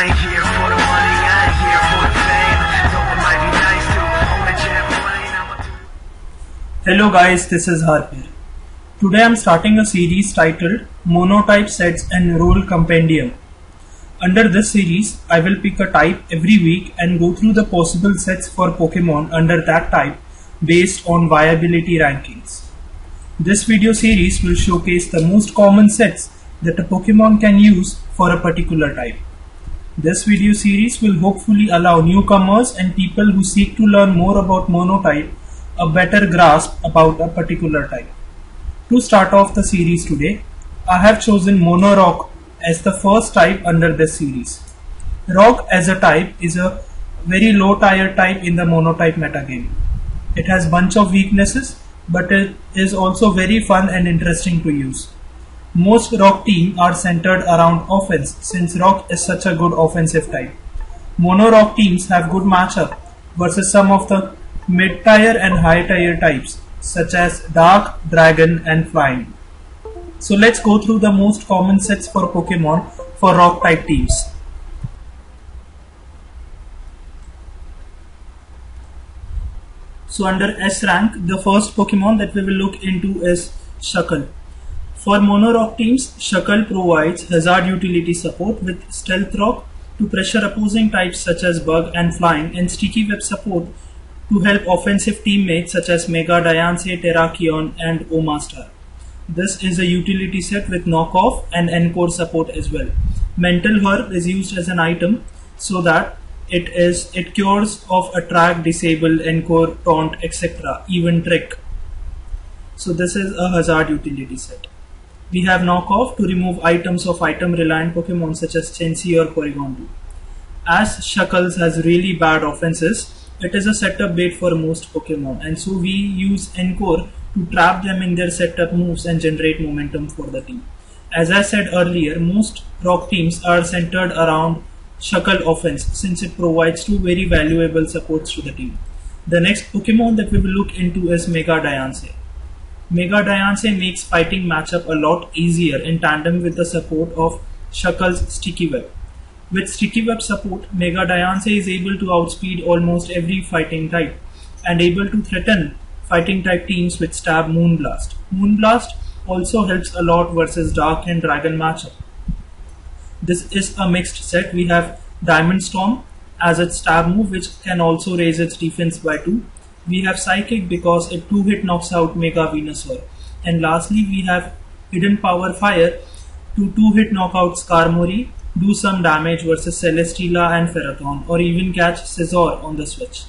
I ain't here for the money, I ain't here for the fame. Though it might be nice to own a jet plane, Hello guys, this is Rhyperior. Today I am starting a series titled Monotype Sets and Role Compendium. Under this series, I will pick a type every week and go through the possible sets for Pokemon under that type based on viability rankings. This video series will showcase the most common sets that a Pokemon can use for a particular type. This video series will hopefully allow newcomers and people who seek to learn more about Monotype a better grasp about a particular type. To start off the series today, I have chosen Mono Rock as the first type under this series. Rock as a type is a very low tier type in the Monotype metagame. It has bunch of weaknesses, but it is also very fun and interesting to use. Most Rock team are centered around offense since Rock is such a good offensive type. Mono Rock teams have good matchup versus some of the mid tier and high tier types such as Dark, Dragon and Flying. So let's go through the most common sets for Pokemon for Rock type teams. So under S rank, the first Pokemon that we will look into is Shuckle. For Mono Rock teams, Shuckle provides hazard utility support with Stealth Rock to pressure opposing types such as Bug and Flying, and Sticky Web support to help offensive teammates such as Mega Diancie, Terrakion and Omastar. This is a utility set with Knock Off and Encore support as well. Mental Herb is used as an item so that it cures of Attract, Disable, Encore, Taunt, etc. even Trick. So this is a hazard utility set. We have Knock Off to remove items of item reliant Pokemon such as Chansey or Porygon2. As Shuckle has really bad offenses, it is a setup bait for most Pokemon, and so we use Encore to trap them in their setup moves and generate momentum for the team. As I said earlier, most Rock teams are centered around Shuckle offense since it provides two very valuable supports to the team. The next Pokemon that we will look into is Mega Diancie. Mega Diancie makes fighting matchup a lot easier in tandem with the support of Shuckle's Sticky Web. With Sticky Web support, Mega Diancie is able to outspeed almost every fighting type and able to threaten fighting type teams with Stab, Moonblast. Moonblast also helps a lot versus Dark and Dragon matchup. This is a mixed set. We have Diamond Storm as its stab move, which can also raise its defense by 2. We have Psychic because it 2-hit knocks out Mega Venusaur. And lastly, we have Hidden Power Fire to 2-hit knock out Skarmory, do some damage versus Celesteela and Ferrothorn, or even catch Scizor on the switch.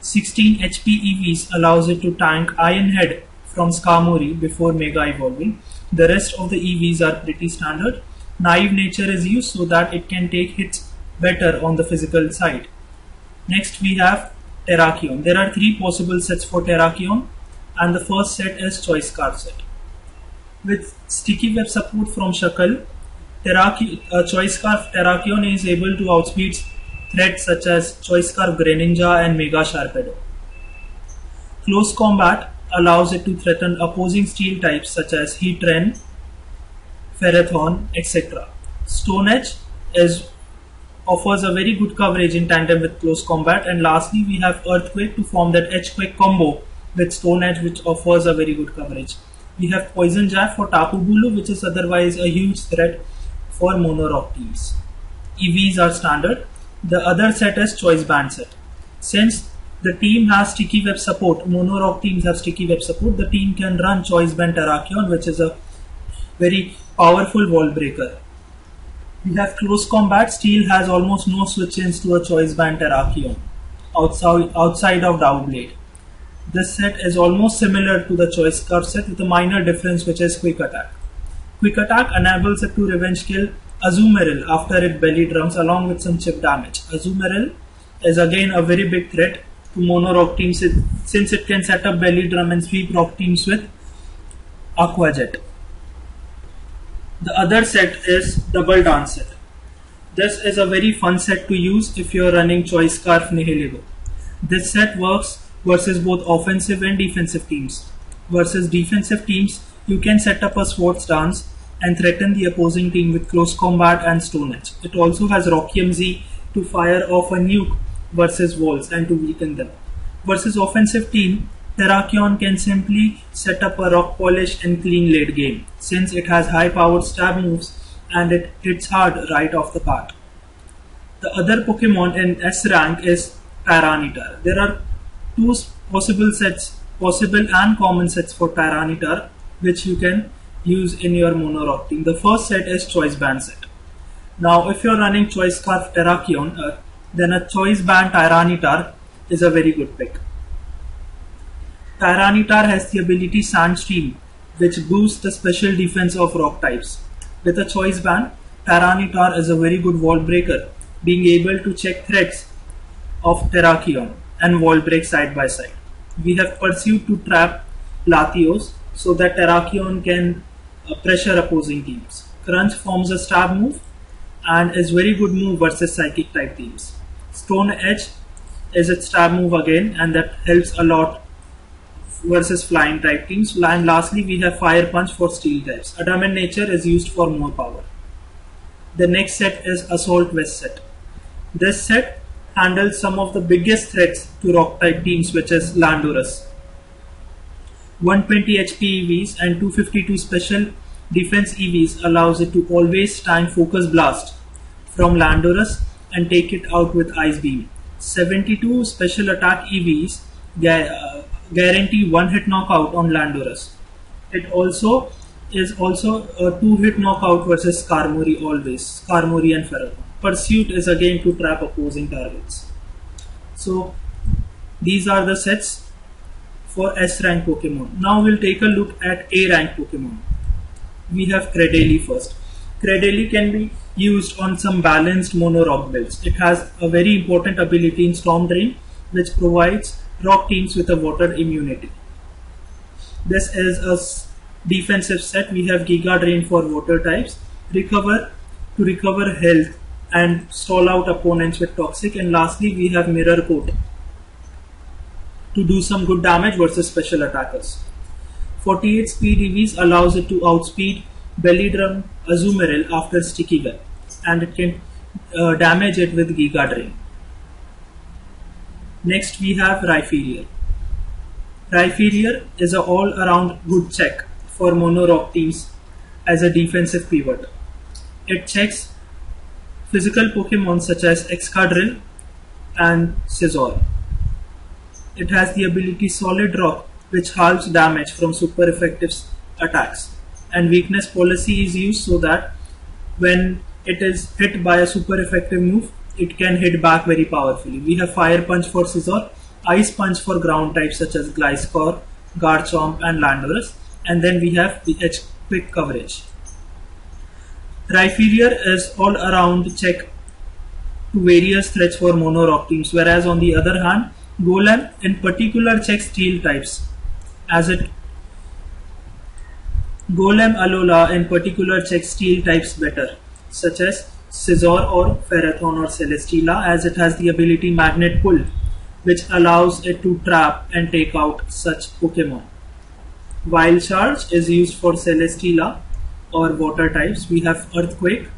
16 HP EVs allows it to tank Iron Head from Skarmory before Mega Evolving. The rest of the EVs are pretty standard. Naive Nature is used so that it can take hits better on the physical side. Next we have Terrakion. There are 3 possible sets for Terrakion, and the first set is Choice Scarf set. With Sticky Web support from Shuckle, Choice Scarf Terrakion is able to outspeed threats such as Choice Scarf Greninja and Mega Sharpedo. Close Combat allows it to threaten opposing steel types such as Heatran, Ferrothorn, etc. Stone Edge offers a very good coverage in tandem with Close Combat, and lastly we have Earthquake to form that Edgequake combo with Stone Edge, which offers a very good coverage. We have Poison Jab for Tapu Bulu, which is otherwise a huge threat for Mono Rock teams. EVs are standard. The other set is Choice Band set. Since the team has Sticky Web support, Mono Rock teams have Sticky Web support, the team can run Choice Band Terrakion, which is a very powerful wall breaker. We have Close Combat. Steel has almost no switch-ins to a Choice Band Terrakion outside of Downblade. This set is almost similar to the Choice Scarf set with a minor difference, which is Quick Attack. Quick Attack enables it to revenge kill Azumarill after it belly drums along with some chip damage. Azumarill is again a very big threat to Mono Rock teams since it can set up belly drum and sweep Rock teams with Aqua Jet. The other set is Double Dance set. This is a very fun set to use if you are running Choice Scarf Nihiligo. This set works versus both offensive and defensive teams. Versus defensive teams, you can set up a Swords Dance and threaten the opposing team with Close Combat and Stone Edge. It also has Rockium Z to fire off a nuke versus walls and to weaken them. Versus offensive team, Terrakion can simply set up a Rock Polish and clean late game, since it has high powered stab moves and it hits hard right off the bat. The other Pokemon in S rank is Tyranitar. There are two possible and common sets for Tyranitar which you can use in your Mono Rock team. The first set is Choice Band set. Now if you are running Choice Scarf Terrakion, then a Choice Band Tyranitar is a very good pick. Tyranitar has the ability Sandstream, which boosts the special defense of rock types. With a Choice Band, Tyranitar is a very good wall breaker, being able to check threats of Terrakion and wall break side by side. We have pursued to trap Latios so that Terrakion can pressure opposing teams. Crunch forms a stab move and is very good move versus psychic type teams. Stone Edge is its stab move again, and that helps a lot versus flying type teams. And lastly, we have Fire Punch for steel types. Adamant Nature is used for more power. The next set is Assault Vest set. This set handles some of the biggest threats to rock type teams, which is Landorus. 120 HP EVs and 252 special defense EVs allows it to always time Focus Blast from Landorus and take it out with Ice Beam. 72 special attack EVs guarantee one hit knockout on Landorus. It also is a two hit knockout versus Skarmory always, Skarmory and Ferrothorn. Pursuit is again to trap opposing targets. So these are the sets for S rank Pokemon. Now we'll take a look at A rank Pokemon. We have Credeli first. Credeli can be used on some balanced Mono Rock builds. It has a very important ability in Storm Drain, which provides rock teams with a water immunity. This is a defensive set. We have Giga Drain for water types, Recover to recover health and stall out opponents with Toxic, and lastly we have Mirror Coat to do some good damage versus special attackers. 48 speed EVs allows it to outspeed Belly Drum, Azumarill after Sticky Web, and it can damage it with Giga Drain. Next we have Rhyperior. Rhyperior is an all-around good check for Mono Rock teams as a defensive pivot. It checks physical Pokemon such as Excadrill and Scizor. It has the ability Solid Rock, which halves damage from super effective attacks, and Weakness Policy is used so that when it is hit by a super effective move, it can hit back very powerfully. We have Fire Punch for Scizor, Ice Punch for ground types such as Gliscor, Garchomp and Landorus, and then we have the Edge Quick Coverage. Rhyperior is all around check to various threats for Mono Rock teams, whereas on the other hand, Golem in particular checks steel types, as it Golem Alola in particular checks steel types better, such as Scizor or Ferrothorn or Celesteela, as it has the ability Magnet Pull, which allows it to trap and take out such Pokemon. Wild Charge is used for Celesteela or water types. We have Earthquake,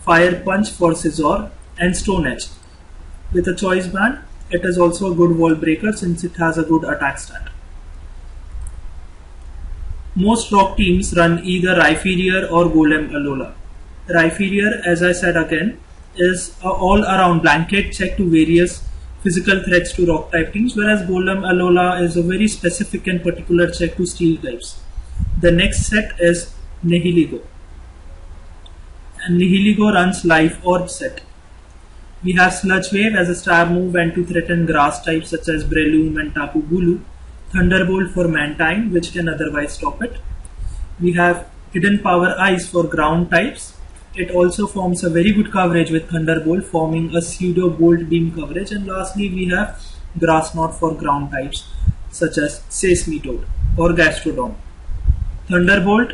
Fire Punch for Scizor, and Stone Edge. With a Choice Band, it is also a good wall breaker since it has a good attack stat. Most rock teams run either Rhyperior or Golem Alola. Rhyperior, as I said again, is an all-around blanket check to various physical threats to rock type teams, whereas Golem Alola is a very specific and particular check to steel types. The next set is Nihiligo, and Nihiligo runs Life Orb set. We have Sludge Wave as a stab move and to threaten grass types such as Breloom and Tapu Bulu, Thunderbolt for Mantine, which can otherwise stop it. We have Hidden Power Ice for ground types. It also forms a very good coverage with Thunderbolt, forming a pseudo bolt beam coverage, and lastly we have Grass Knot for ground types such as Seismitoad or Gastrodon. Thunderbolt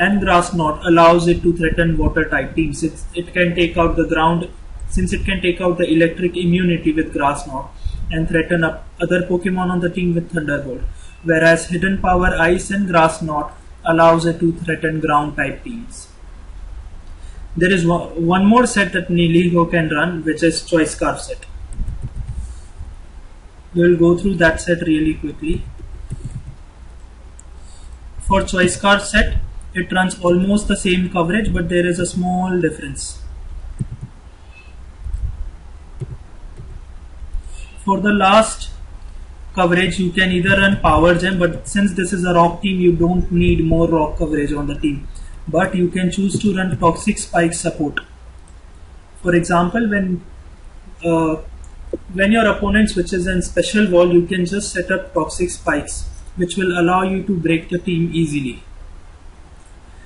and Grass Knot allows it to threaten water type teams. It can take out the ground, since it can take out the electric immunity with Grass Knot and threaten other Pokemon on the team with Thunderbolt, whereas Hidden Power Ice and Grass Knot allows it to threaten ground type teams. There is one more set that Nihiligo can run, which is Choice Scarf set. We will go through that set really quickly. For Choice Scarf set, it runs almost the same coverage, but there is a small difference. For the last coverage, you can either run Power Gem, but since this is a rock team, you don't need more rock coverage on the team. But you can choose to run Toxic Spike support. For example, when your opponent switches in special wall, you can just set up Toxic Spikes, which will allow you to break the team easily.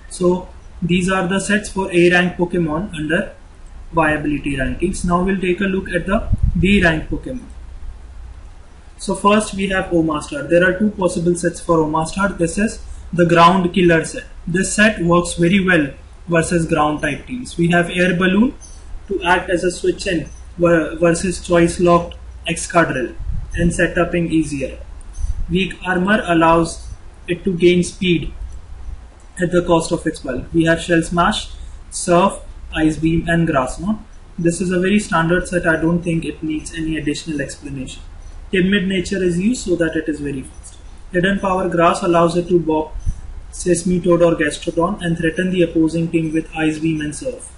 So these are the sets for A rank Pokemon under viability rankings. Now we'll take a look at the B rank Pokemon. So first we have Omastar. There are two possible sets for Omastar. This is the ground killer set. This set works very well versus ground type teams. We have Air Balloon to act as a switch in versus choice locked Excadrill and set upping easier. Weak armor allows it to gain speed at the cost of its bulk. We have Shell Smash, Surf, Ice Beam and Grass Knot. This is a very standard set. I don't think it needs any additional explanation. Timid nature is used so that it is very fast. Hidden Power Grass allows it to bop Seismitoad or Gastrodon and threaten the opposing team with Ice Beam and Surf.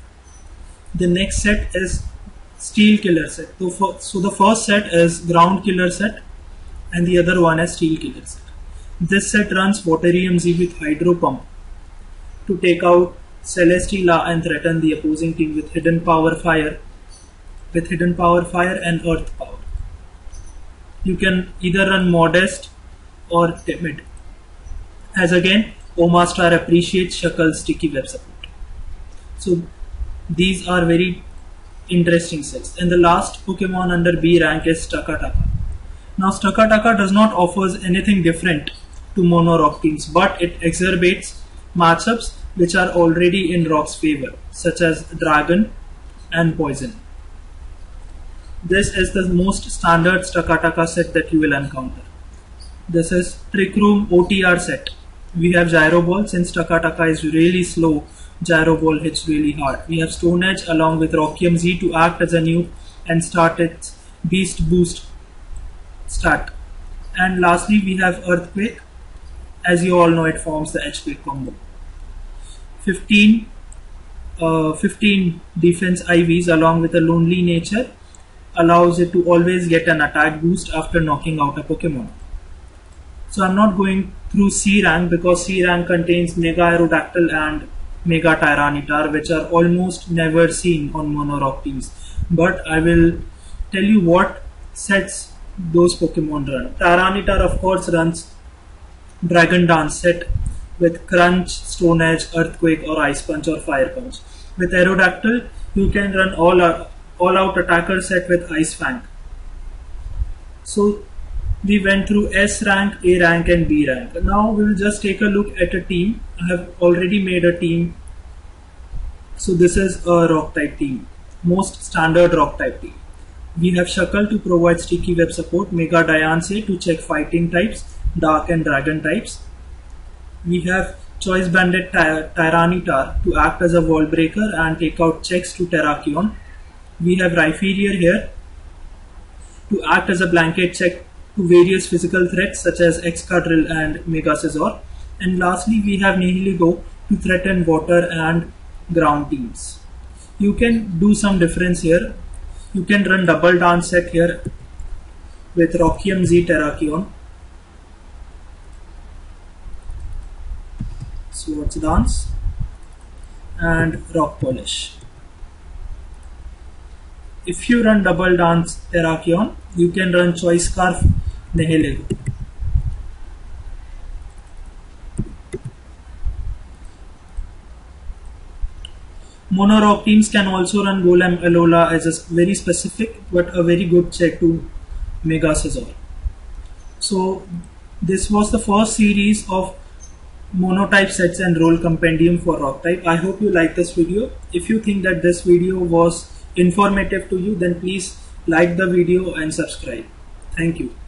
The next set is Steel Killer set. So the first set is Ground Killer set and the other one is Steel Killer set. This set runs Waterium Z with Hydro Pump to take out Celesteela and threaten the opposing team with Hidden Power Fire and Earth Power. You can either run Modest or Timid, as again Omastar appreciates Shuckle's Sticky Web support. So these are very interesting sets. And the last Pokemon under B rank is Stakataka. Now Stakataka does not offer anything different to Mono Rock teams, but it exacerbates matchups which are already in Rock's favor, such as Dragon and Poison. This is the most standard Stakataka set that you will encounter. This is Trick Room OTR set. We have Gyro Ball. Since Stakataka is really slow, Gyro Ball hits really hard. We have Stone Edge along with Rockium Z to act as a nuke and start its Beast Boost start. And lastly we have Earthquake. As you all know, it forms the Edgequake combo. 15 defense IVs along with a lonely nature allows it to always get an attack boost after knocking out a Pokemon. So I'm not going through C rank because C rank contains Mega Aerodactyl and Mega Tyranitar, which are almost never seen on Mono Rock teams. But I will tell you what sets those Pokemon run. Tyranitar of course runs Dragon Dance set with Crunch, Stone Edge, Earthquake or Ice Punch or Fire Punch. With Aerodactyl you can run all out attacker set with Ice Fang. So we went through S rank, A rank and B rank. Now we will just take a look at a team. I have already made a team. So this is a rock type team, most standard rock type team. We have Shuckle to provide Sticky Web support, Mega Diancie to check fighting types, dark and dragon types. We have Choice Banded Tyranitar to act as a wall breaker and take out checks to Terrakion. We have Rhyperior here to act as a blanket check to various physical threats such as Excadrill and Mega Scizor. And lastly we have Nihiligo to threaten water and ground teams. You can do some difference here. You can run Double Dance set here with Rockium Z Terrakion, Swords Dance and Rock Polish. If you run Double Dance Terrakion, you can run Choice Scarf Nihiligo. Mono Rock teams can also run Golem Alola as a very specific but a very good check to Mega Scizor. So this was the first series of Monotype Sets and Role Compendium for Rock type. I hope you like this video. If you think that this video was informative to you, then please like the video and subscribe. Thank you.